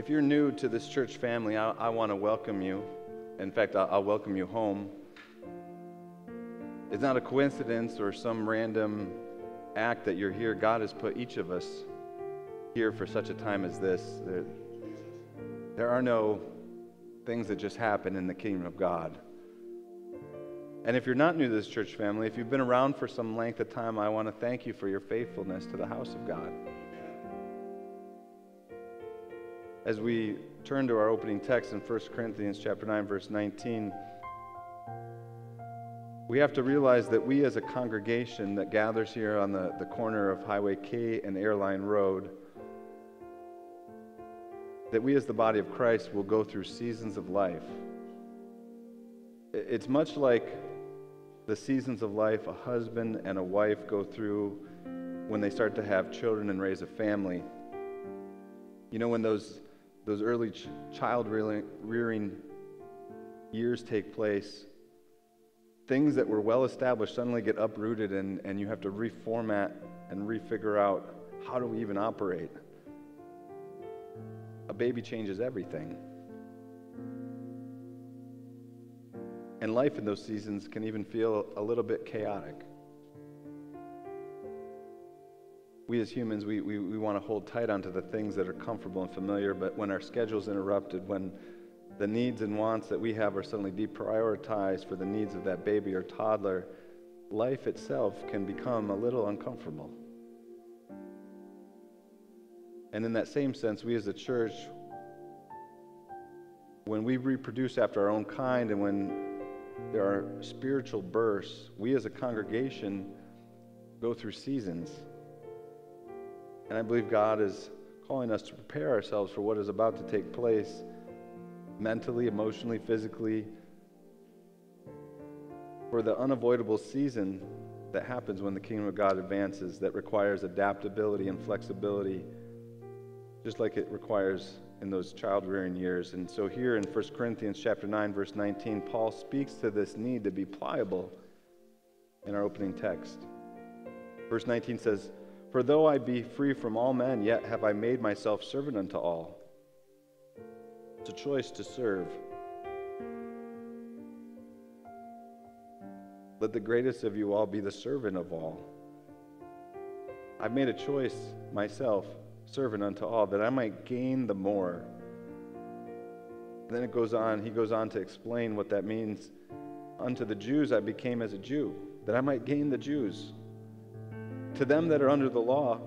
If you're new to this church family, I want to welcome you. In fact, I'll welcome you home. It's not a coincidence or some random act that you're here. God has put each of us here for such a time as this. There are no things that just happen in the kingdom of God. And if you're not new to this church family, if you've been around for some length of time, I want to thank you for your faithfulness to the house of God. As we turn to our opening text in 1 Corinthians chapter 9, verse 19, we have to realize that we as a congregation that gathers here on the corner of Highway K and Airline Road, that we as the body of Christ will go through seasons of life. It's much like the seasons of life a husband and a wife go through when they start to have children and raise a family. You know, when those early child rearing years take place, things that were well established suddenly get uprooted, and you have to reformat and refigure out, how do we even operate? A baby changes everything. And life in those seasons can even feel a little bit chaotic. We as humans, we want to hold tight onto the things that are comfortable and familiar, but when our schedule's interrupted, when the needs and wants that we have are suddenly deprioritized for the needs of that baby or toddler, life itself can become a little uncomfortable. And in that same sense, we as a church, when we reproduce after our own kind and when there are spiritual bursts, we as a congregation go through seasons. And I believe God is calling us to prepare ourselves for what is about to take place mentally, emotionally, physically, for the unavoidable season that happens when the kingdom of God advances, that requires adaptability and flexibility, just like it requires in those child-rearing years. And so here in 1 Corinthians chapter 9, verse 19, Paul speaks to this need to be pliable in our opening text. Verse 19 says, "For though I be free from all men, yet have I made myself servant unto all." It's a choice to serve. Let the greatest of you all be the servant of all. I've made a choice myself, servant unto all, that I might gain the more. And then it goes on, he goes on to explain what that means. Unto the Jews I became as a Jew, that I might gain the Jews. To them that are under the law,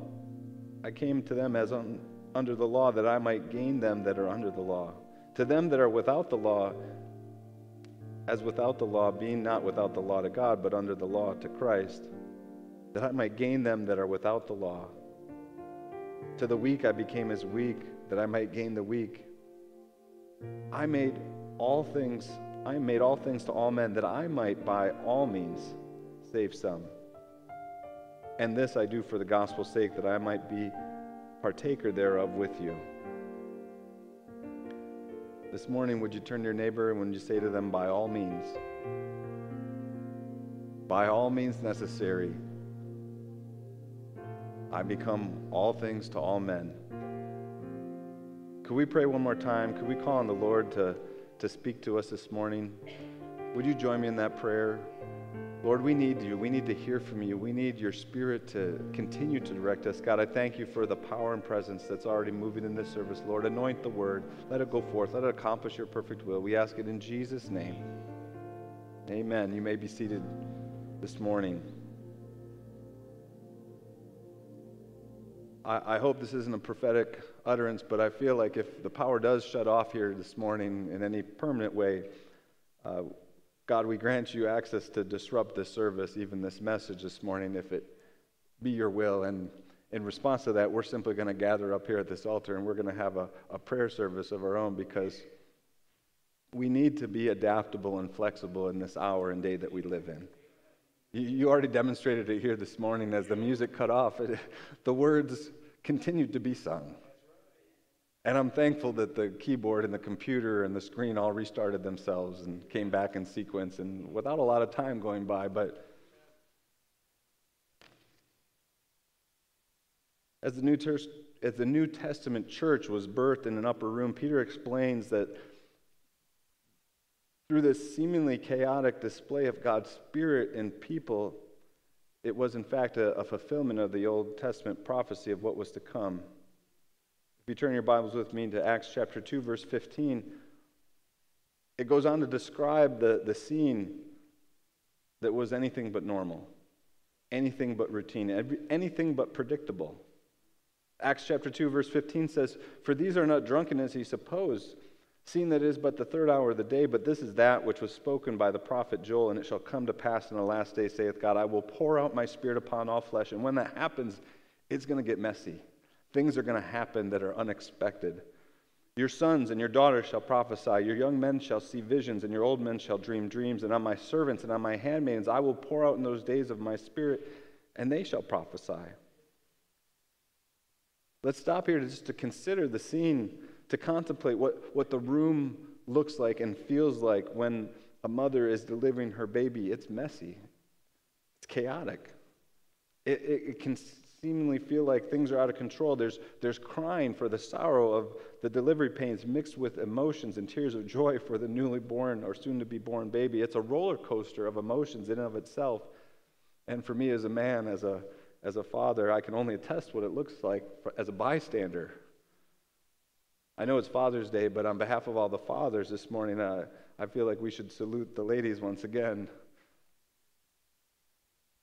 I came to them as under the law, that I might gain them that are under the law. To them that are without the law, as without the law, being not without the law to God, but under the law to Christ, that I might gain them that are without the law. To the weak I became as weak, that I might gain the weak. I made all things to all men, that I might by all means save some. And this I do for the gospel's sake, that I might be partaker thereof with you. This morning, would you turn to your neighbor and would you say to them, by all means. By all means necessary, I become all things to all men. Could we pray one more time? Could we call on the Lord to speak to us this morning? Would you join me in that prayer? Lord, we need you. We need to hear from you. We need your spirit to continue to direct us. God, I thank you for the power and presence that's already moving in this service. Lord, anoint the word. Let it go forth. Let it accomplish your perfect will. We ask it in Jesus' name. Amen. You may be seated this morning. I hope this isn't a prophetic utterance, but I feel like if the power does shut off here this morning in any permanent way, God, we grant you access to disrupt this service, even this message this morning, if it be your will. And in response to that, we're simply going to gather up here at this altar, and we're going to have a prayer service of our own, because we need to be adaptable and flexible in this hour and day that we live in. You already demonstrated it here this morning as the music cut off. The words continued to be sung. And I'm thankful that the keyboard and the computer and the screen all restarted themselves and came back in sequence, and without a lot of time going by. But As the New Testament church was birthed in an upper room, Peter explains that through this seemingly chaotic display of God's Spirit in people, it was in fact a fulfillment of the Old Testament prophecy of what was to come. If you turn your Bibles with me to Acts chapter 2, verse 15, it goes on to describe the scene that was anything but normal, anything but routine, anything but predictable. Acts chapter 2, verse 15 says, "For these are not drunken as he supposed, seeing that it is but the third hour of the day, but this is that which was spoken by the prophet Joel, and it shall come to pass in the last day, saith God, I will pour out my Spirit upon all flesh." And when that happens, it's going to get messy. Things are going to happen that are unexpected. "Your sons and your daughters shall prophesy, your young men shall see visions, and your old men shall dream dreams, and on my servants and on my handmaidens I will pour out in those days of my Spirit, and they shall prophesy." Let's stop here just to consider the scene, to contemplate what the room looks like and feels like when a mother is delivering her baby. It's messy. It's chaotic. It can seemingly feel like things are out of control. There's crying for the sorrow of the delivery pains mixed with emotions and tears of joy for the newly born or soon-to-be born baby. It's a roller coaster of emotions in and of itself. And for me as a man, as a father, I can only attest what it looks like as a bystander. I know it's Father's Day, but on behalf of all the fathers this morning, I feel like we should salute the ladies once again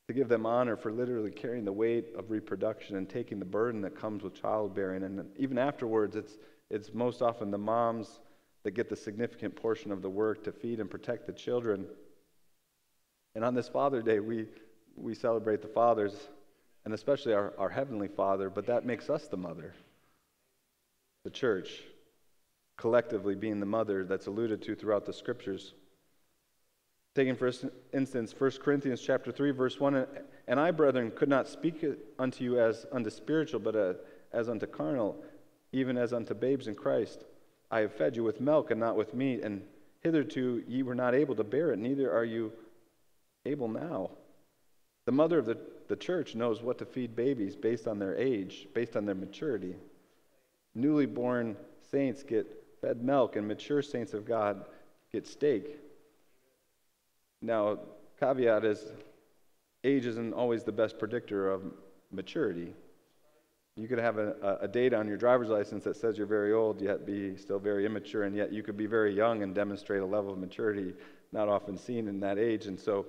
to give them honor for literally carrying the weight of reproduction and taking the burden that comes with childbearing. And even afterwards, it's most often the moms that get the significant portion of the work to feed and protect the children. And on this Father's Day, we celebrate the fathers, and especially our Heavenly Father, but that makes us the mother. The church, collectively being the mother that's alluded to throughout the Scriptures. Taking for instance 1 Corinthians chapter 3, verse 1, "And I, brethren, could not speak unto you as unto spiritual, but as unto carnal, even as unto babes in Christ. I have fed you with milk and not with meat, and hitherto ye were not able to bear it, neither are you able now." The mother of the church knows what to feed babies based on their age, based on their maturity. Newly born saints get fed milk, and mature saints of God get steak. Now, caveat is, age isn't always the best predictor of maturity. You could have a date on your driver's license that says you're very old, yet be still very immature, and yet you could be very young and demonstrate a level of maturity not often seen in that age. And so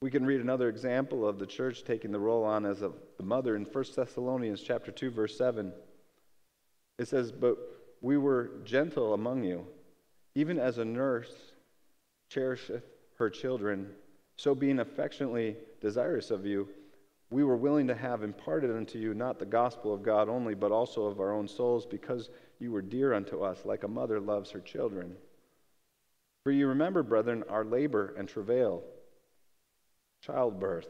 we can read another example of the church taking the role on as the mother in 1 Thessalonians chapter 2, verse 7. It says, "But we were gentle among you, even as a nurse cherisheth her children, so being affectionately desirous of you, we were willing to have imparted unto you not the gospel of God only, but also of our own souls, because you were dear unto us, like a mother loves her children. For you remember, brethren, our labor and travail," childbirth,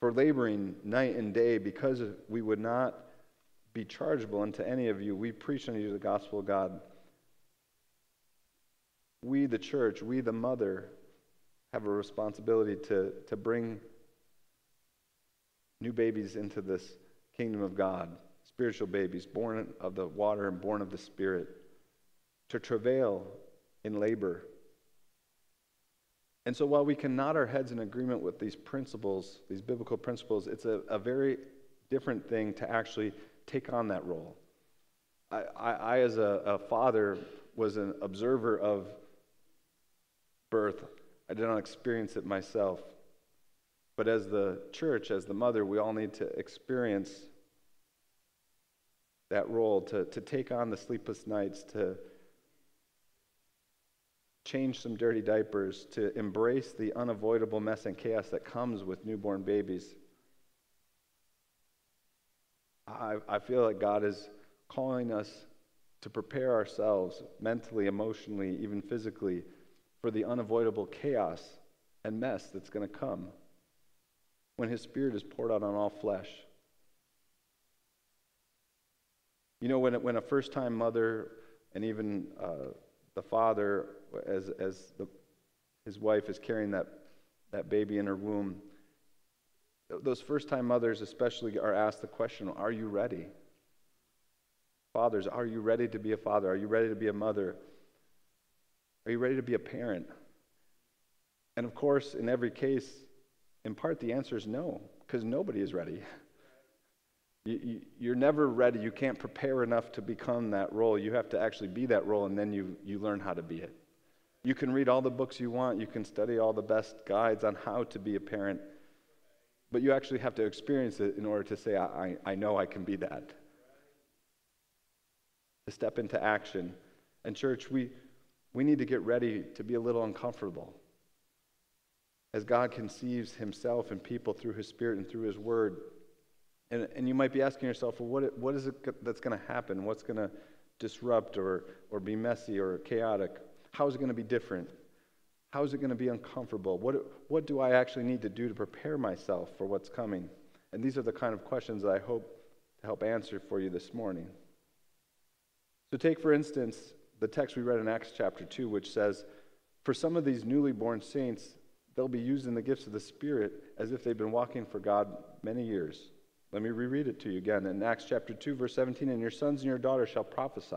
"for laboring night and day, because we would not be chargeable unto any of you. We preach unto you the gospel of God." We, the church, we, the mother, have a responsibility to bring new babies into this kingdom of God, spiritual babies, born of the water and born of the Spirit, to travail in labor. And so while we can nod our heads in agreement with these principles, these biblical principles, it's a very different thing to actually take on that role. I as a father, was an observer of birth. I did not experience it myself. But as the church, as the mother, we all need to experience that role, to take on the sleepless nights, to change some dirty diapers, to embrace the unavoidable mess and chaos that comes with newborn babies. I feel like God is calling us to prepare ourselves mentally, emotionally, even physically for the unavoidable chaos and mess that's going to come when His Spirit is poured out on all flesh. You know, when a first-time mother and even the father, as his wife is carrying that baby in her womb, Those first-time mothers especially are asked the question, are you ready? Fathers, are you ready to be a father? Are you ready to be a mother? Are you ready to be a parent? And of course, in every case, in part, the answer is no, because nobody is ready. You're never ready. You can't prepare enough to become that role. You have to actually be that role, and then you learn how to be it. You can read all the books you want. You can study all the best guides on how to be a parent, but you actually have to experience it in order to say, I know I can be that. To step into action. And church, we need to get ready to be a little uncomfortable. As God conceives himself and people through his Spirit and through his Word. And you might be asking yourself, well, what is it that's going to happen? What's going to disrupt or be messy or chaotic? How is it going to be different? How is it going to be uncomfortable? What do I actually need to do to prepare myself for what's coming? And these are the kind of questions that I hope to help answer for you this morning. So take, for instance, the text we read in Acts chapter 2, which says, for some of these newly born saints, they'll be using the gifts of the Spirit as if they've been walking for God many years. Let me reread it to you again. In Acts chapter 2, verse 17, and your sons and your daughters shall prophesy,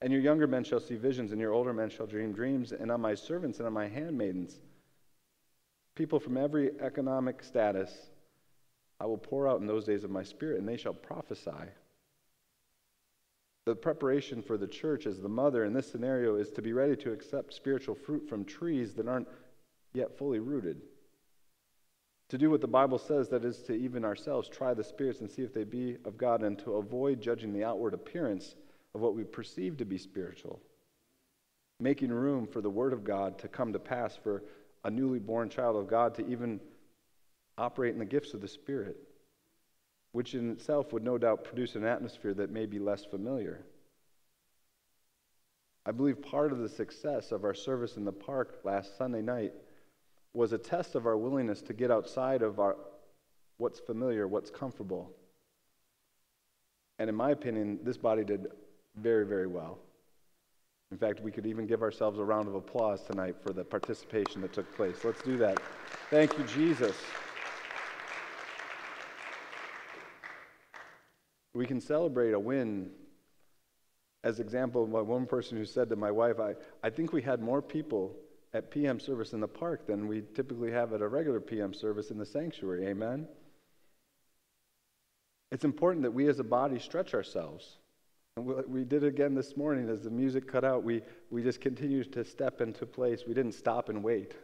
and your younger men shall see visions, and your older men shall dream dreams, and on my servants and on my handmaidens, people from every economic status, I will pour out in those days of my Spirit, and they shall prophesy. The preparation for the church as the mother in this scenario is to be ready to accept spiritual fruit from trees that aren't yet fully rooted. To do what the Bible says, that is to even ourselves try the spirits and see if they be of God, and to avoid judging the outward appearance of what we perceive to be spiritual. Making room for the Word of God to come to pass, for a newly born child of God to even operate in the gifts of the Spirit, which in itself would no doubt produce an atmosphere that may be less familiar. I believe part of the success of our service in the park last Sunday night was a test of our willingness to get outside of what's familiar, what's comfortable. And in my opinion, this body did very, very well. In fact, we could even give ourselves a round of applause tonight for the participation that took place. Let's do that. Thank you, Jesus. We can celebrate a win. As example, one person who said to my wife, I think we had more people at PM service in the park than we typically have at a regular PM service in the sanctuary. Amen? It's important that we as a body stretch ourselves. And we did it again this morning as the music cut out. We just continued to step into place. We didn't stop and wait.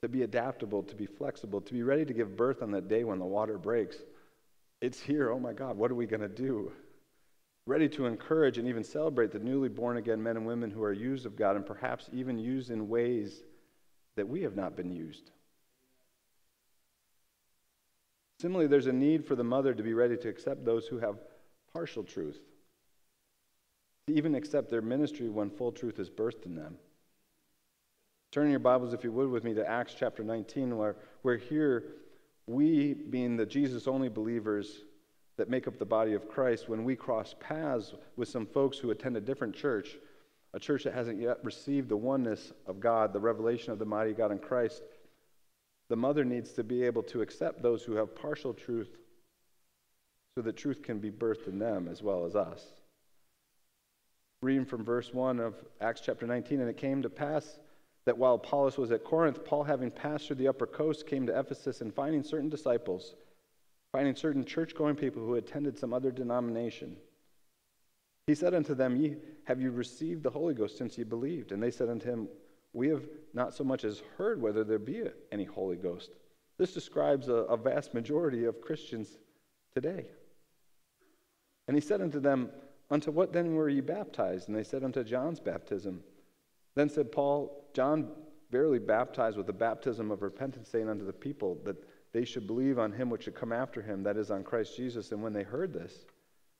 To be adaptable, to be flexible, to be ready to give birth on that day when the water breaks. It's here. Oh my God, what are we going to do? Ready to encourage and even celebrate the newly born-again men and women who are used of God and perhaps even used in ways that we have not been used. Similarly, there's a need for the mother to be ready to accept those who have partial truth, to even accept their ministry when full truth is birthed in them. Turn your Bibles, if you would, with me to Acts chapter 19, where here, we, being the Jesus-only believers that make up the body of Christ, when we cross paths with some folks who attend a different church, a church that hasn't yet received the oneness of God, the revelation of the mighty God in Christ, the mother needs to be able to accept those who have partial truth so that truth can be birthed in them as well as us. Reading from verse 1 of Acts chapter 19, and it came to pass that while Apollos was at Corinth, Paul, having passed through the upper coast, came to Ephesus, and finding certain church-going people who attended some other denomination. He said unto them, Have you received the Holy Ghost since ye believed? And they said unto him, We have not so much as heard whether there be any Holy Ghost. This describes a vast majority of Christians today. And he said unto them, Unto what then were ye baptized? And they said, Unto John's baptism. Then said Paul, John verily baptized with the baptism of repentance, saying unto the people that they should believe on him which should come after him, that is, on Christ Jesus. And when they heard this,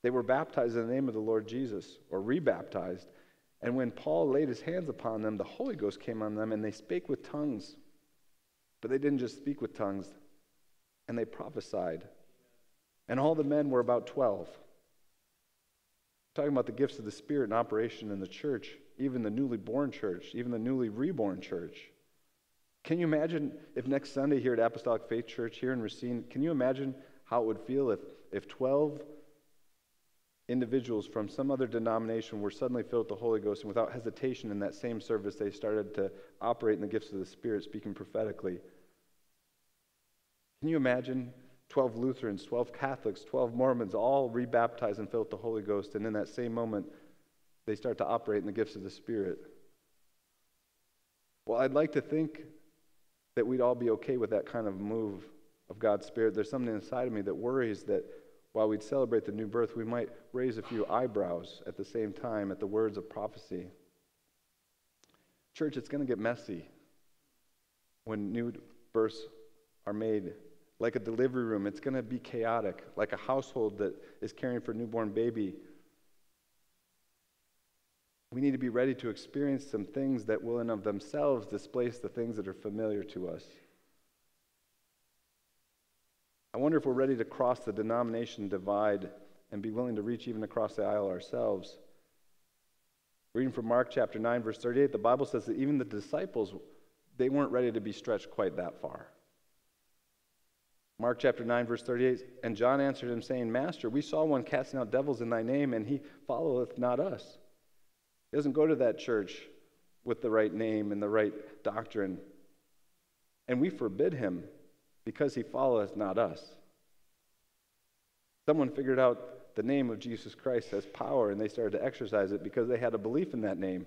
they were baptized in the name of the Lord Jesus, or rebaptized. And when Paul laid his hands upon them, the Holy Ghost came on them, and they spake with tongues. But they didn't just speak with tongues, and they prophesied. And all the men were about 12. We're talking about the gifts of the Spirit in operation in the church, even the newly born church, even the newly reborn church. Can you imagine if next Sunday here at Apostolic Faith Church here in Racine, can you imagine how it would feel if 12 individuals from some other denomination were suddenly filled with the Holy Ghost, and without hesitation in that same service they started to operate in the gifts of the Spirit, speaking prophetically? Can you imagine 12 Lutherans, 12 Catholics, 12 Mormons all rebaptized and filled with the Holy Ghost, and in that same moment they start to operate in the gifts of the Spirit? Well, I'd like to think that we'd all be okay with that kind of move of God's Spirit. There's something inside of me that worries that while we'd celebrate the new birth, we might raise a few eyebrows at the same time at the words of prophecy. Church, it's going to get messy when new births are made. Like a delivery room, it's going to be chaotic. Like a household that is caring for a newborn baby, we need to be ready to experience some things that will in of themselves displace the things that are familiar to us. I wonder if we're ready to cross the denomination divide and be willing to reach even across the aisle ourselves. Reading from Mark chapter 9, verse 38, the Bible says that even the disciples, they weren't ready to be stretched quite that far. Mark chapter 9, verse 38, and John answered him, saying, Master, we saw one casting out devils in thy name, and he followeth not us. He doesn't go to that church with the right name and the right doctrine. And we forbid him because he followeth not us. Someone figured out the name of Jesus Christ has power, and they started to exercise it because they had a belief in that name.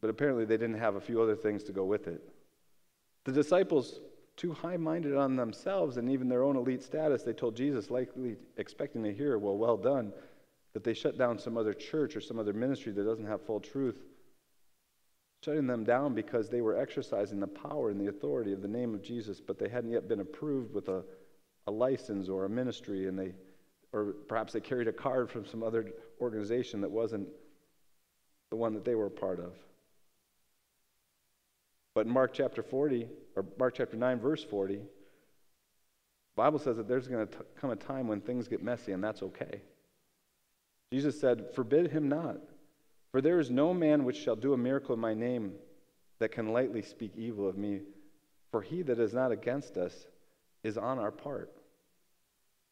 But apparently they didn't have a few other things to go with it. The disciples, too high-minded on themselves and even their own elite status, they told Jesus, likely expecting to hear, well done, that they shut down some other church or some other ministry that doesn't have full truth, shutting them down because they were exercising the power and the authority of the name of Jesus, but they hadn't yet been approved with a license or a ministry, and they, or perhaps they carried a card from some other organization that wasn't the one that they were a part of. But in Mark chapter 40, or Mark chapter 9, verse 40, the Bible says that there's going to come a time when things get messy, and that's okay. Jesus said, forbid him not, for there is no man which shall do a miracle in my name that can lightly speak evil of me, for he that is not against us is on our part.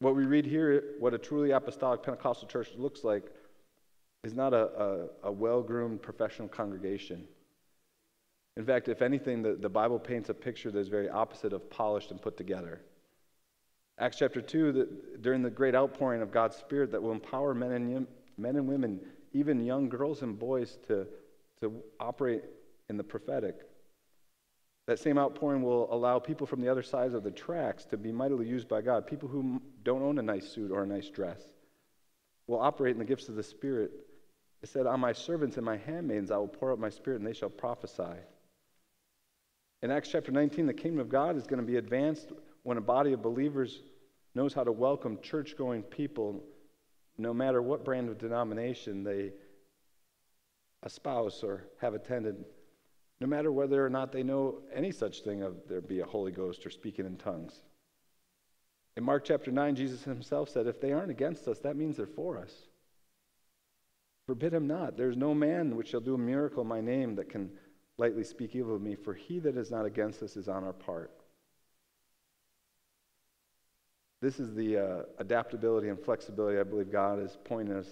What we read here, what a truly apostolic Pentecostal church looks like, is not a well-groomed professional congregation. In fact, if anything, the Bible paints a picture that is very opposite of polished and put together. Acts chapter 2, during the great outpouring of God's Spirit that will empower men and women, even young girls and boys, to operate in the prophetic. That same outpouring will allow people from the other sides of the tracks to be mightily used by God. People who don't own a nice suit or a nice dress will operate in the gifts of the Spirit. It said, on my servants and my handmaidens I will pour out my Spirit, and they shall prophesy. In Acts chapter 19, the kingdom of God is going to be advanced when a body of believers knows how to welcome church-going people, no matter what brand of denomination they espouse or have attended, no matter whether or not they know any such thing of there be a Holy Ghost or speaking in tongues. In Mark chapter 9, Jesus himself said, if they aren't against us, that means they're for us. Forbid him not. There is no man which shall do a miracle in my name that can lightly speak evil of me, for he that is not against us is on our part. This is the adaptability and flexibility I believe God is pointing us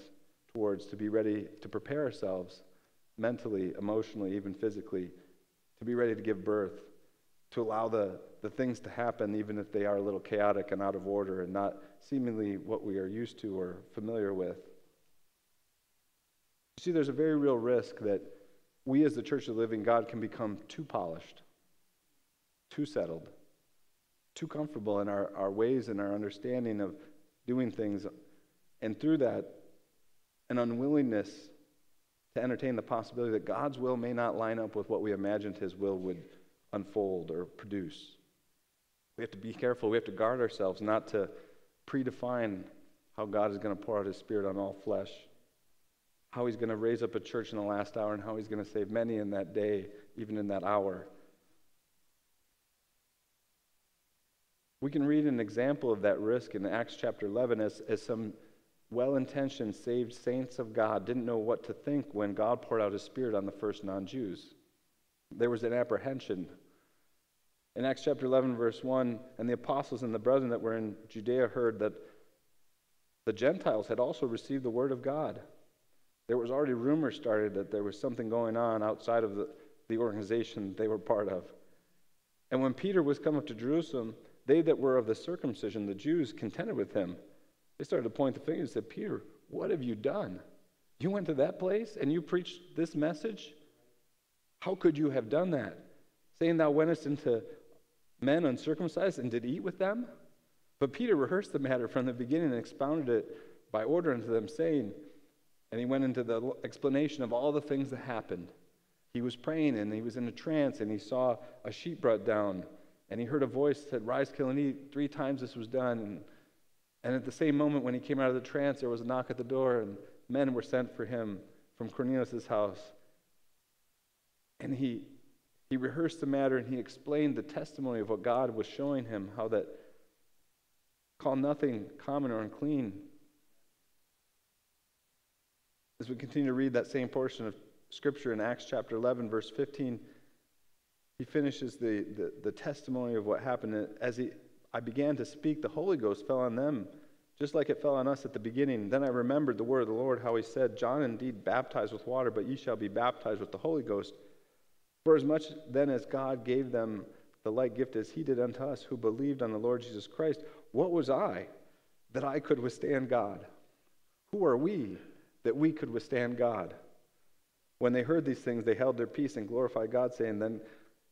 towards, to be ready to prepare ourselves mentally, emotionally, even physically, to be ready to give birth, to allow the things to happen even if they are a little chaotic and out of order and not seemingly what we are used to or familiar with. You see, there's a very real risk that we as the Church of the Living God can become too polished, too settled, too comfortable in our ways and our understanding of doing things, and through that, an unwillingness to entertain the possibility that God's will may not line up with what we imagined his will would unfold or produce. We have to be careful. We have to guard ourselves not to predefine how God is going to pour out his Spirit on all flesh, how he's going to raise up a church in the last hour, and how he's going to save many in that day, even in that hour. We can read an example of that risk in Acts chapter 11 as some well-intentioned saved saints of God didn't know what to think when God poured out his Spirit on the first non-Jews. There was an apprehension. In Acts chapter 11, verse 1, and the apostles and the brethren that were in Judea heard that the Gentiles had also received the word of God. There was already rumor started that there was something going on outside of the organization they were part of. And when Peter was come up to Jerusalem, they that were of the circumcision, the Jews, contended with him. They started to point the finger and said, Peter, what have you done? You went to that place and you preached this message? How could you have done that? Saying thou wentest into men uncircumcised and did eat with them? But Peter rehearsed the matter from the beginning and expounded it by order unto them, saying, and he went into the explanation of all the things that happened. He was praying, and he was in a trance, and he saw a sheep brought down, and he heard a voice that said, rise, kill, and eat. 3 times this was done. And at the same moment when he came out of the trance, there was a knock at the door, and men were sent for him from Cornelius' house. And he rehearsed the matter, and he explained the testimony of what God was showing him, how that call nothing common or unclean. As we continue to read that same portion of Scripture in Acts chapter 11, verse 15, he finishes the testimony of what happened. As I began to speak, the Holy Ghost fell on them, just like it fell on us at the beginning. Then I remembered the word of the Lord, how he said, John indeed baptized with water, but ye shall be baptized with the Holy Ghost. For as much then as God gave them the like gift as he did unto us, who believed on the Lord Jesus Christ, what was I that I could withstand God? Who are we that we could withstand God? When they heard these things, they held their peace and glorified God, saying, then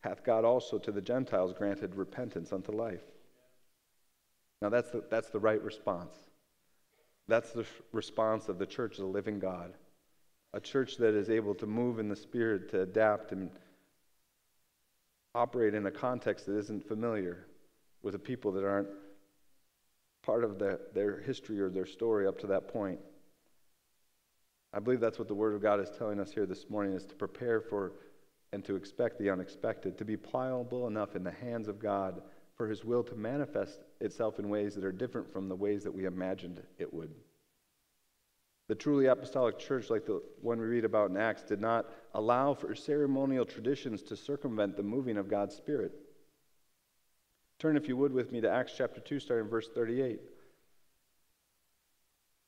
hath God also to the Gentiles granted repentance unto life. Now that's the right response. That's the response of the church of the living God. A church that is able to move in the Spirit, to adapt and operate in a context that isn't familiar with the people that aren't part of their history or their story up to that point. I believe that's what the Word of God is telling us here this morning, is to prepare for and to expect the unexpected, to be pliable enough in the hands of God for His will to manifest itself in ways that are different from the ways that we imagined it would. The truly apostolic church, like the one we read about in Acts, did not allow for ceremonial traditions to circumvent the moving of God's Spirit. Turn, if you would, with me to Acts chapter 2, starting verse 38.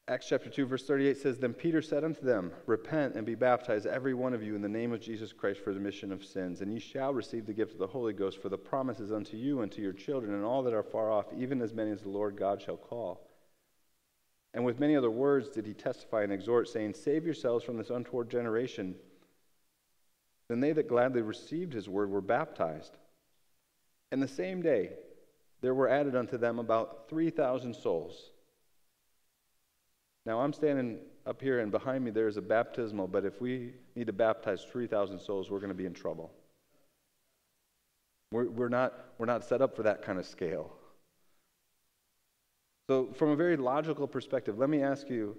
Acts chapter 2, verse 38 says, Then Peter said unto them, Repent and be baptized, every one of you, in the name of Jesus Christ for the remission of sins, and ye shall receive the gift of the Holy Ghost, for the promise is unto you and to your children and all that are far off, even as many as the Lord God shall call. And with many other words did he testify and exhort, saying, Save yourselves from this untoward generation. Then they that gladly received his word were baptized. And the same day there were added unto them about 3,000 souls. Now, I'm standing up here, and behind me there is a baptismal, but if we need to baptize 3,000 souls, we're going to be in trouble. We're not set up for that kind of scale. So, from a very logical perspective, let me ask you,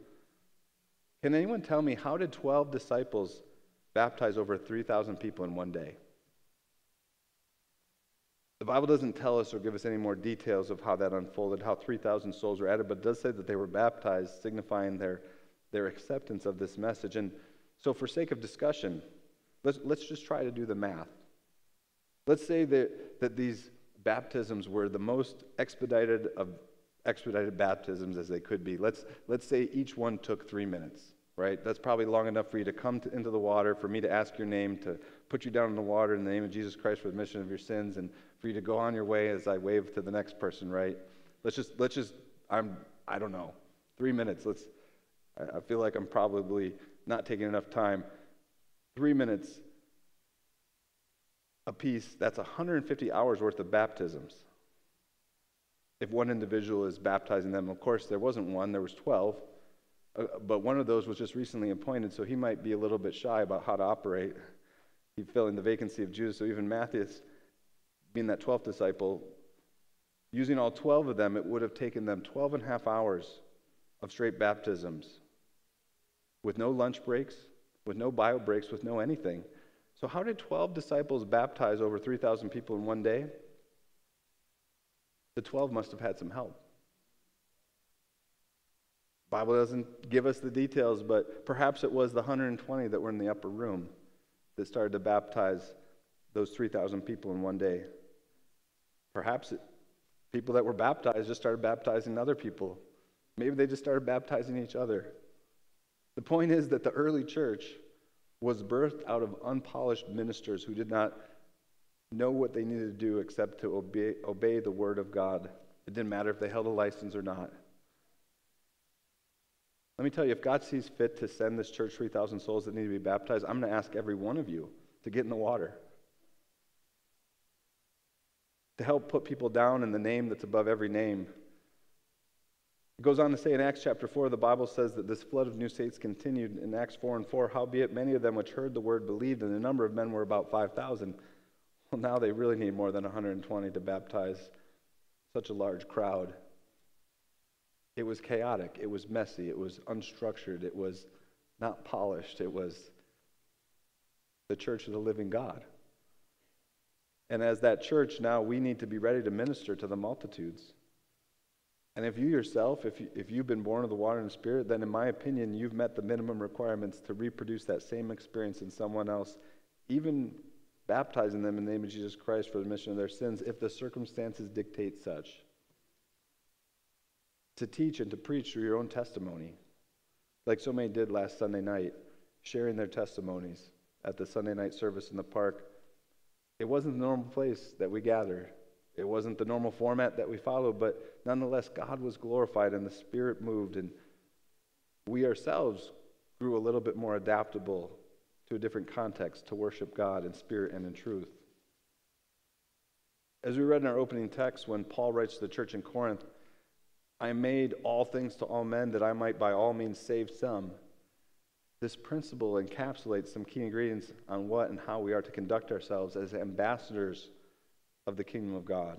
can anyone tell me, how did 12 disciples baptize over 3,000 people in one day? The Bible doesn't tell us or give us any more details of how that unfolded, how 3,000 souls were added, but it does say that they were baptized, signifying their acceptance of this message. And so for sake of discussion, let's just try to do the math. Let's say that these baptisms were the most expedited of expedited baptisms as they could be. Let's say each one took 3 minutes, right? That's probably long enough for you to come into the water, for me to ask your name, to put you down in the water in the name of Jesus Christ for the remission of your sins, and for you to go on your way as I wave to the next person, right? Let's just I don't know, 3 minutes. I feel like I'm probably not taking enough time. 3 minutes apiece, that's 150 hours worth of baptisms. If one individual is baptizing them, of course there wasn't one, there was 12, but one of those was just recently appointed, so he might be a little bit shy about how to operate. He's filling the vacancy of Judas, so even Matthias, being that 12th disciple, using all 12 of them, it would have taken them 12 and a half hours of straight baptisms with no lunch breaks, with no bio breaks, with no anything. So how did 12 disciples baptize over 3,000 people in one day? The 12 must have had some help. The Bible doesn't give us the details, but perhaps it was the 120 that were in the upper room that started to baptize those 3,000 people in one day. Perhaps people that were baptized just started baptizing other people. Maybe they just started baptizing each other. The point is that the early church was birthed out of unpolished ministers who did not know what they needed to do except to obey the word of God. It didn't matter if they held a license or not. Let me tell you, if God sees fit to send this church 3,000 souls that need to be baptized, I'm going to ask every one of you to get in the water, to help put people down in the name that's above every name. It goes on to say in Acts chapter 4, the Bible says that this flood of new saints continued in Acts 4:4, howbeit many of them which heard the word believed, and the number of men were about 5,000. Well, now they really need more than 120 to baptize such a large crowd. It was chaotic, it was messy, it was unstructured, it was not polished, it was the church of the living God. And as that church now, we need to be ready to minister to the multitudes. And if you yourself, if you've been born of the water and the Spirit, then in my opinion, you've met the minimum requirements to reproduce that same experience in someone else, even baptizing them in the name of Jesus Christ for the remission of their sins, if the circumstances dictate such. To teach and to preach through your own testimony, like so many did last Sunday night, sharing their testimonies at the Sunday night service in the park. It wasn't the normal place that we gather. It wasn't the normal format that we follow, but nonetheless, God was glorified and the Spirit moved, and we ourselves grew a little bit more adaptable to a different context to worship God in spirit and in truth. As we read in our opening text, when Paul writes to the church in Corinth, I made all things to all men that I might by all means save some. This principle encapsulates some key ingredients on what and how we are to conduct ourselves as ambassadors of the kingdom of God.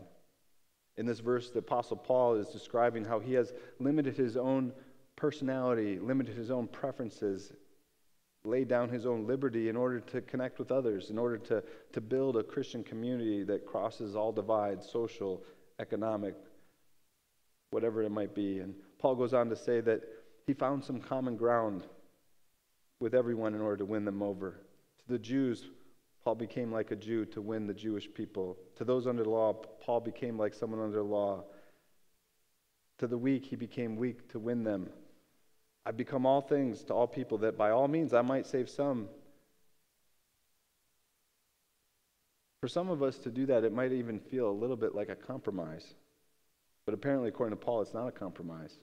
In this verse, the Apostle Paul is describing how he has limited his own personality, limited his own preferences, laid down his own liberty in order to connect with others, in order to build a Christian community that crosses all divides, social, economic, whatever it might be. And Paul goes on to say that he found some common ground with everyone in order to win them over. To the Jews, Paul became like a Jew to win the Jewish people. To those under the law, Paul became like someone under the law. To the weak, he became weak to win them. I've become all things to all people that by all means I might save some. For some of us to do that, it might even feel a little bit like a compromise. But apparently, according to Paul, it's not a compromise.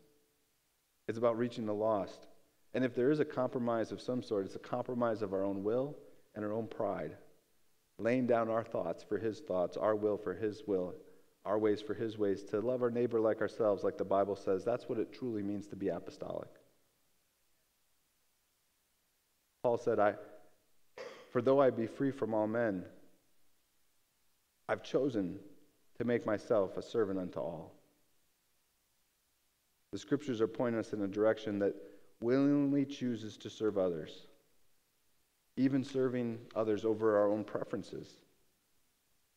It's about reaching the lost. And if there is a compromise of some sort, it's a compromise of our own will and our own pride, laying down our thoughts for his thoughts, our will for his will, our ways for his ways, to love our neighbor like ourselves, like the Bible says. That's what it truly means to be apostolic. Paul said, For though I be free from all men, I've chosen to make myself a servant unto all. The scriptures are pointing us in a direction that willingly chooses to serve others, even serving others over our own preferences.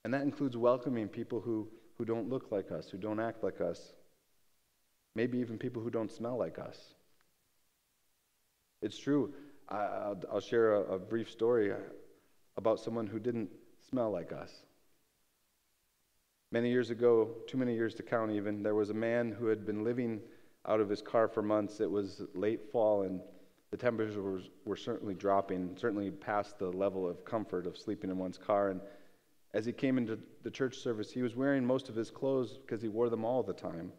And that includes welcoming people who don't look like us, who don't act like us, maybe even people who don't smell like us. It's true. I'll share a brief story about someone who didn't smell like us. Many years ago, too many years to count even, there was a man who had been living out of his car for months. It was late fall, and the temperatures were certainly dropping, certainly past the level of comfort of sleeping in one's car. And as he came into the church service, he was wearing most of his clothes because he wore them all the time,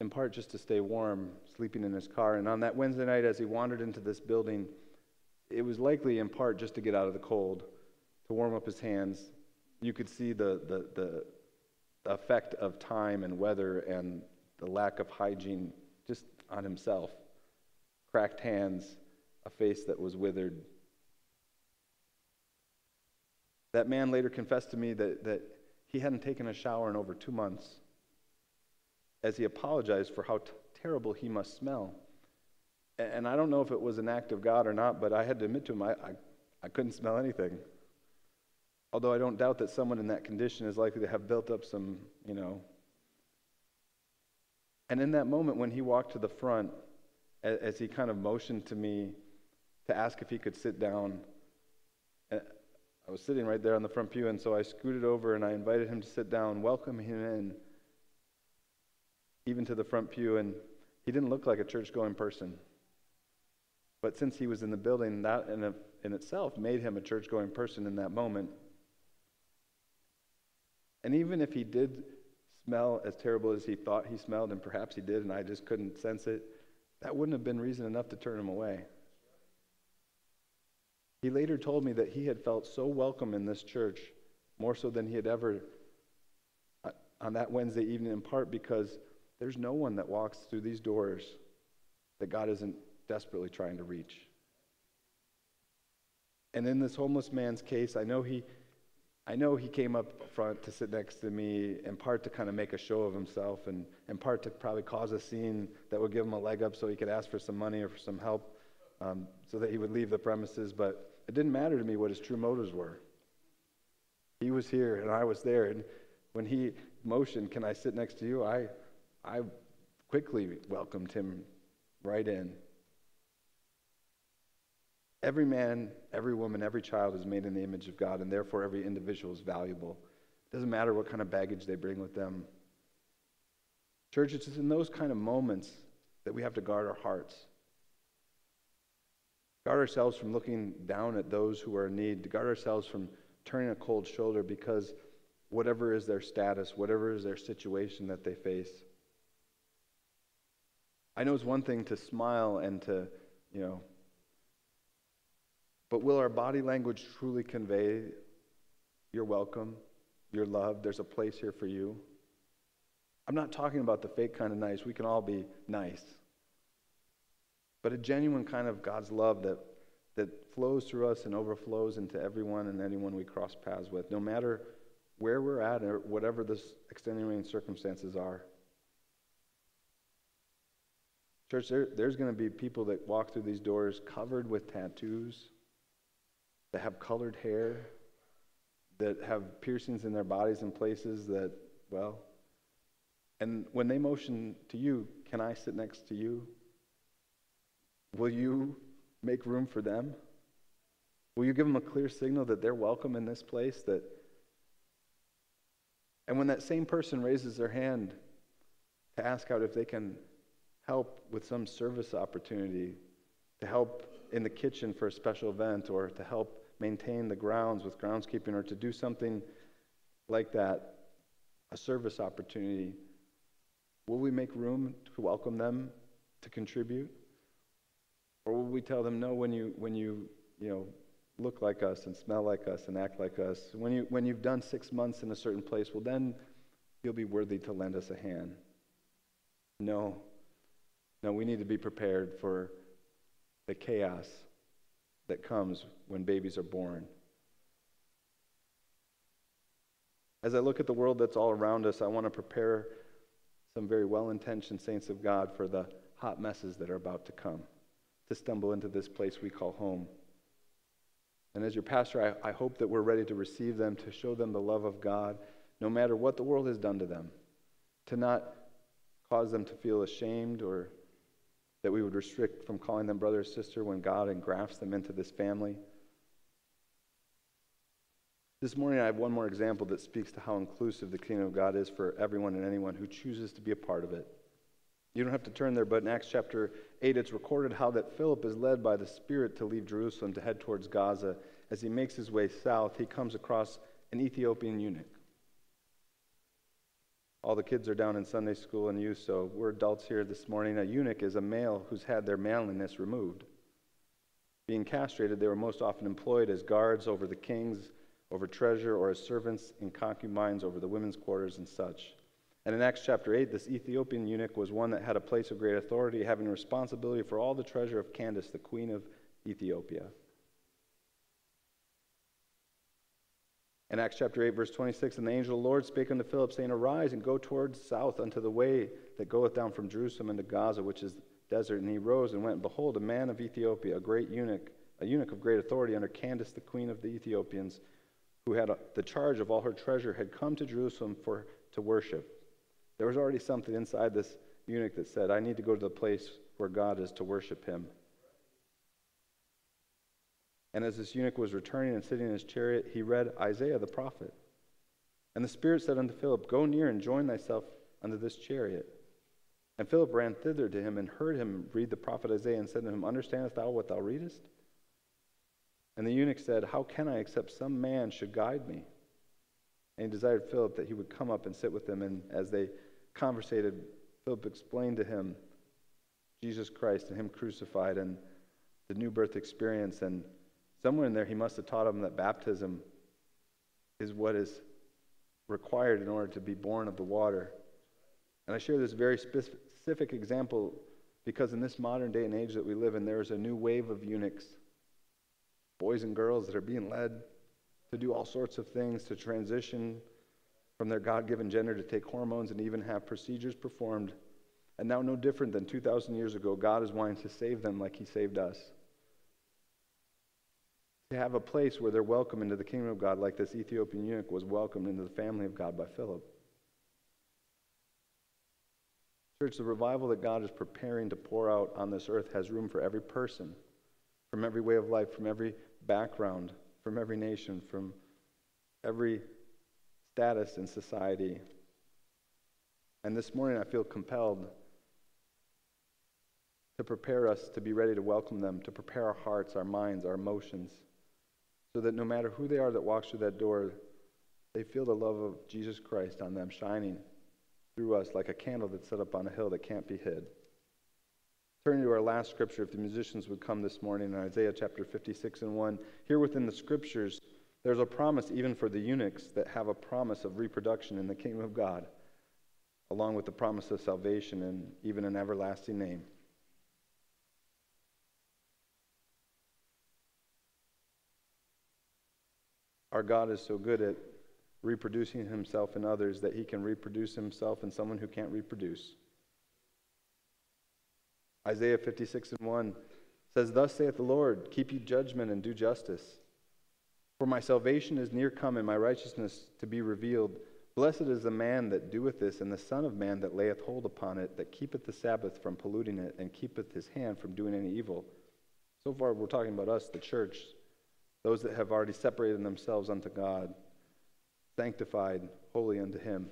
in part just to stay warm, sleeping in his car. And on that Wednesday night, as he wandered into this building, it was likely in part just to get out of the cold, to warm up his hands. You could see the effect of time and weather and the lack of hygiene just on himself. Cracked hands, a face that was withered. That man later confessed to me that he hadn't taken a shower in over 2 months, as he apologized for how terrible he must smell. And I don't know if it was an act of God or not, but I had to admit to him I couldn't smell anything. Although I don't doubt that someone in that condition is likely to have built up some, And in that moment when he walked to the front, as he kind of motioned to me to ask if he could sit down, I was sitting right there on the front pew, and so I scooted over and I invited him to sit down, welcome him in, even to the front pew, and he didn't look like a church-going person. But since he was in the building, that in itself made him a church-going person in that moment. And even if he did smell as terrible as he thought he smelled, and perhaps he did, and I just couldn't sense it, that wouldn't have been reason enough to turn him away. He later told me that he had felt so welcome in this church, more so than he had ever on that Wednesday evening, in part because there's no one that walks through these doors that God isn't desperately trying to reach. And in this homeless man's case, I know he came up front to sit next to me, in part to kind of make a show of himself, and in part to probably cause a scene that would give him a leg up so he could ask for some money or for some help, so that he would leave the premises. But it didn't matter to me what his true motives were. He was here and I was there, and when he motioned, "Can I sit next to you?" I quickly welcomed him right in. Every man, every woman, every child is made in the image of God, and therefore every individual is valuable. It doesn't matter what kind of baggage they bring with them. Church, it's in those kind of moments that we have to guard our hearts. Guard ourselves from looking down at those who are in need. Guard ourselves from turning a cold shoulder, because whatever is their status, whatever is their situation that they face. I know it's one thing to smile and to, but will our body language truly convey you're welcome, you're loved, there's a place here for you? I'm not talking about the fake kind of nice. We can all be nice. But a genuine kind of God's love that flows through us and overflows into everyone and anyone we cross paths with, no matter where we're at or whatever the extenuating circumstances are. Church, there's going to be people that walk through these doors covered with tattoos, that have colored hair, that have piercings in their bodies in places that, and when they motion to you, "Can I sit next to you?" will you make room for them? Will you give them a clear signal that they're welcome in this place? And when that same person raises their hand to ask out if they can help with some service opportunity, to help in the kitchen for a special event, or to help maintain the grounds with groundskeeping, or to do something like that, a service opportunity, will we make room to welcome them to contribute? Or will we tell them, "No, when you look like us and smell like us and act like us, when you've done 6 months in a certain place, well, then you'll be worthy to lend us a hand"? No, we need to be prepared for the chaos that comes when babies are born. As I look at the world that's all around us, I want to prepare some very well-intentioned saints of God for the hot messes that are about to come, to stumble into this place we call home. And as your pastor, I hope that we're ready to receive them, to show them the love of God, no matter what the world has done to them, to not cause them to feel ashamed, or that we would restrict from calling them brother or sister when God engrafts them into this family. This morning I have one more example that speaks to how inclusive the kingdom of God is for everyone and anyone who chooses to be a part of it. You don't have to turn there, but in Acts chapter 8, it's recorded how that Philip is led by the Spirit to leave Jerusalem to head towards Gaza. As he makes his way south, he comes across an Ethiopian eunuch. All the kids are down in Sunday school and youth, so we're adults here this morning. A eunuch is a male who's had their manliness removed. Being castrated, they were most often employed as guards over the kings, over treasure, or as servants and concubines over the women's quarters and such. And in Acts chapter 8, this Ethiopian eunuch was one that had a place of great authority, having responsibility for all the treasure of Candace, the queen of Ethiopia. In Acts chapter 8, verse 26, "And the angel of the Lord spake unto Philip, saying, Arise, and go towards south unto the way that goeth down from Jerusalem unto Gaza, which is desert. And he rose and went, and behold, a man of Ethiopia, a great eunuch, a eunuch of great authority, under Candace, the queen of the Ethiopians, who had the charge of all her treasure, had come to Jerusalem to worship." There was already something inside this eunuch that said, "I need to go to the place where God is to worship him." And as this eunuch was returning and sitting in his chariot, he read Isaiah the prophet. And the Spirit said unto Philip, Go near and join thyself unto this chariot. And Philip ran thither to him and heard him read the prophet Isaiah and said to him, Understandest thou what thou readest? And the eunuch said, How can I except some man should guide me? And he desired Philip that he would come up and sit with him. And as they conversated, Philip explained to him Jesus Christ and him crucified and the new birth experience. And somewhere in there, he must have taught him that baptism is what is required in order to be born of the water. And I share this very specific example because in this modern day and age that we live in, there is a new wave of eunuchs, boys and girls that are being led to do all sorts of things, to transition from their God-given gender, to take hormones and even have procedures performed. And now no different than 2,000 years ago, God is wanting to save them like he saved us. To have a place where they're welcome into the kingdom of God like this Ethiopian eunuch was welcomed into the family of God by Philip. Church, the revival that God is preparing to pour out on this earth has room for every person, from every way of life, from every background, from every nation, from every status in society. And this morning I feel compelled to prepare us to be ready to welcome them, to prepare our hearts, our minds, our emotions, so that no matter who they are that walks through that door, they feel the love of Jesus Christ on them, shining through us like a candle that's set up on a hill that can't be hid. Turning to our last scripture, if the musicians would come this morning, in Isaiah chapter 56 and 1, here within the scriptures, there's a promise even for the eunuchs that have a promise of reproduction in the kingdom of God, along with the promise of salvation and even an everlasting name. Our God is so good at reproducing himself in others that he can reproduce himself in someone who can't reproduce. Isaiah 56 and 1 says, Thus saith the Lord, keep ye judgment and do justice. For my salvation is near come, and my righteousness to be revealed. Blessed is the man that doeth this, and the Son of Man that layeth hold upon it, that keepeth the Sabbath from polluting it, and keepeth his hand from doing any evil. So far we're talking about us, the church, those that have already separated themselves unto God, sanctified, holy unto him.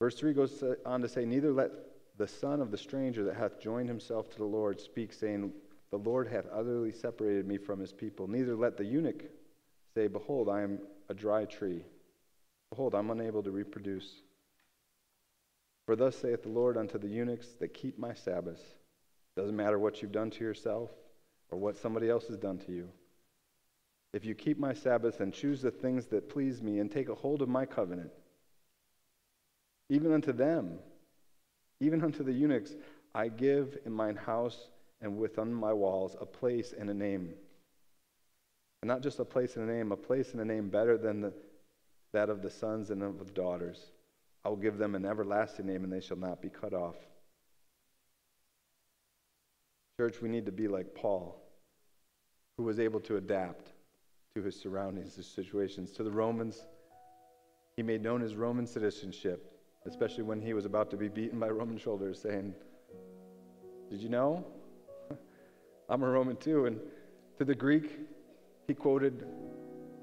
Verse 3 goes on to say, Neither let the son of the stranger that hath joined himself to the Lord speak, saying, The Lord hath utterly separated me from his people. Neither let the eunuch say, Behold, I am a dry tree. Behold, I'm unable to reproduce. For thus saith the Lord unto the eunuchs that keep my Sabbaths. Doesn't matter what you've done to yourself or what somebody else has done to you. If you keep my Sabbaths and choose the things that please me and take a hold of my covenant, even unto them, even unto the eunuchs, I give in mine house and within my walls a place and a name. And not just a place and a name, a place and a name better than that of the sons and of the daughters. I will give them an everlasting name, and they shall not be cut off. Church, we need to be like Paul, who was able to adapt to his surroundings, his situations. To the Romans, he made known his Roman citizenship, especially when he was about to be beaten by Roman soldiers, saying, Did you know? I'm a Roman too. And to the Greek, he quoted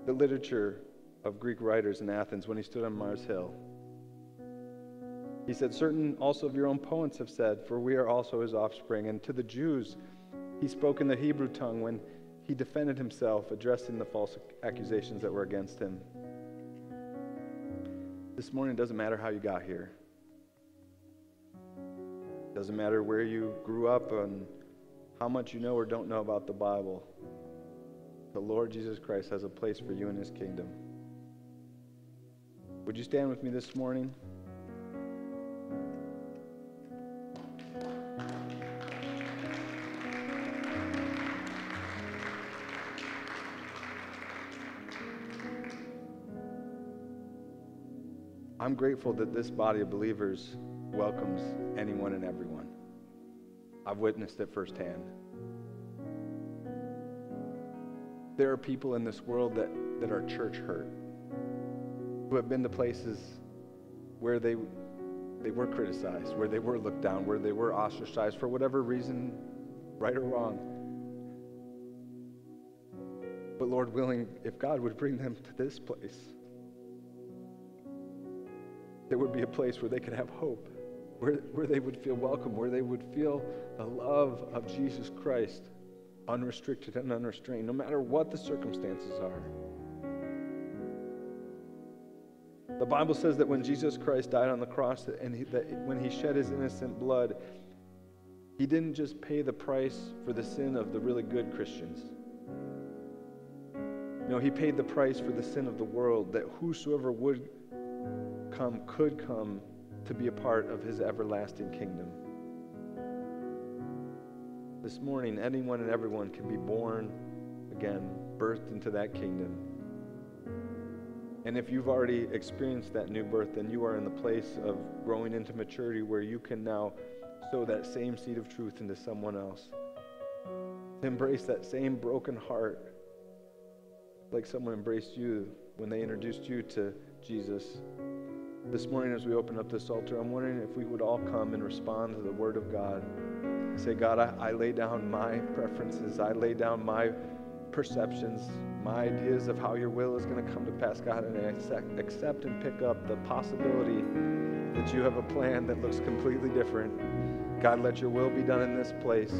the literature of Greek writers in Athens when he stood on Mars Hill. He said, Certain also of your own poets have said, for we are also his offspring. And to the Jews, he spoke in the Hebrew tongue when he defended himself, addressing the false accusations that were against him. This morning, it doesn't matter how you got here. It doesn't matter where you grew up and how much you know or don't know about the Bible. The Lord Jesus Christ has a place for you in his kingdom. Would you stand with me this morning? I'm grateful that this body of believers welcomes anyone and everyone. I've witnessed it firsthand. There are people in this world that are church hurt, who have been to places where they were criticized, where they were looked down, where they were ostracized for whatever reason, right or wrong. Lord willing, if God would bring them to this place, there would be a place where they could have hope, where they would feel welcome, where they would feel the love of Jesus Christ, unrestricted and unrestrained, no matter what the circumstances are. The Bible says that when Jesus Christ died on the cross that when he shed his innocent blood, he didn't just pay the price for the sin of the really good Christians. No, he paid the price for the sin of the world, that whosoever would come could come to be a part of his everlasting kingdom. This morning, anyone and everyone can be born again, birthed into that kingdom. And if you've already experienced that new birth, then you are in the place of growing into maturity where you can now sow that same seed of truth into someone else. Embrace that same broken heart like someone embraced you when they introduced you to Jesus. This morning as we open up this altar, I'm wondering if we would all come and respond to the Word of God. Say, God, I lay down my preferences. I lay down my perceptions, my ideas of how your will is going to come to pass, God, and I accept and pick up the possibility that you have a plan that looks completely different. God, let your will be done in this place.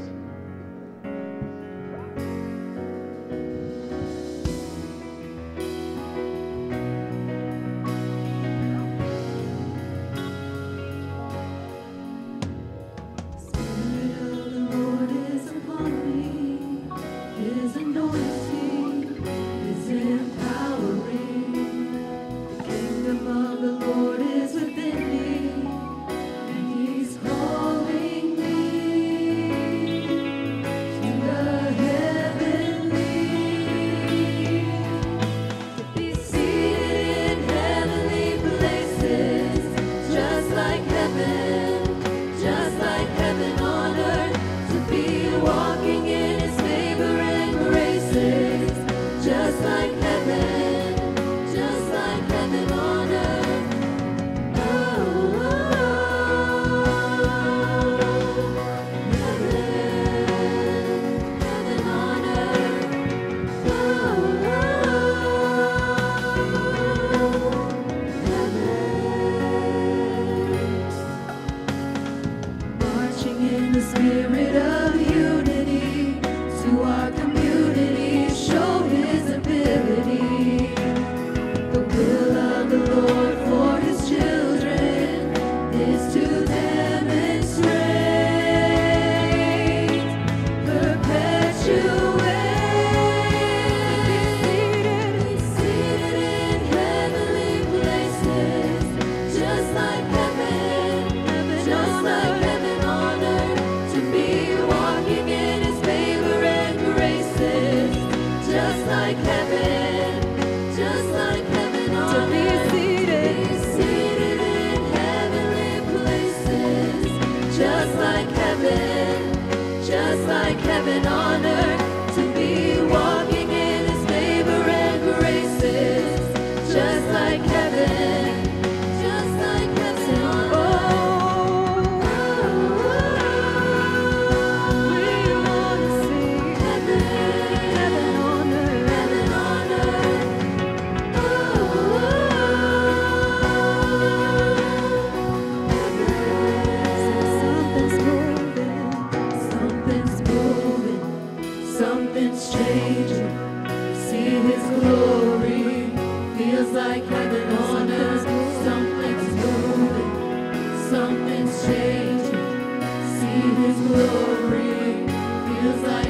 Something's changing, see his glory, feels like